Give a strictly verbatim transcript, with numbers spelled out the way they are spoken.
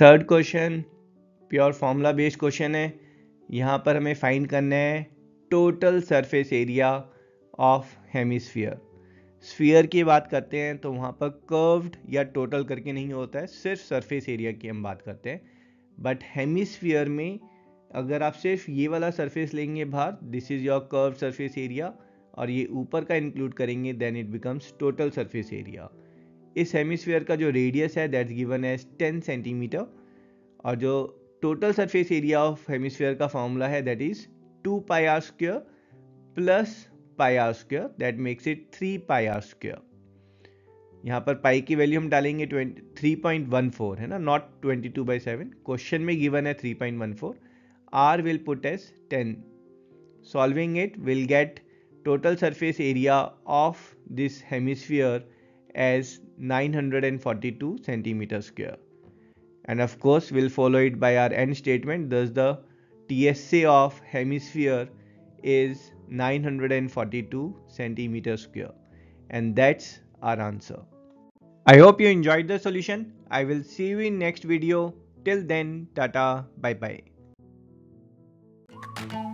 Third question pure formula based question है। यहाँ पर हमें फाइंड करना है total surface area of hemisphere. Sphere की बात करते हैं तो वहाँ पर कर्व्ड या टोटल करके नहीं होता है, सिर्फ सरफेस एरिया की हम बात करते हैं। बट हेमिस्फीयर में अगर आप सिर्फ ये वाला सरफेस लेंगे बाहर, this is your curve surface area, और ये ऊपर का इंक्लूड करेंगे, then it becomes total surface area. इस हेमिस्फीयर का जो रेडियस है that's given as ten centimetre, और जो total surface area of hemisphere का फॉर्मूला है that is two pi are square plus pi are square, that makes it three pi are square. यहाँ पर पाई की वैल्यू हम डालेंगे थ्री पॉइंट वन फोर, है ना, not twenty two by seven. Question में गिवन है three point one four. R will put as ten. Solving it will get total surface area of this hemisphere as nine hundred forty-two centimeter square, and of course we'll follow it by our end statement, thus the T S A of hemisphere is nine hundred forty-two centimeter square, and that's our answer. I hope you enjoyed the solution. I will see you in next video. Till then, tata, bye bye.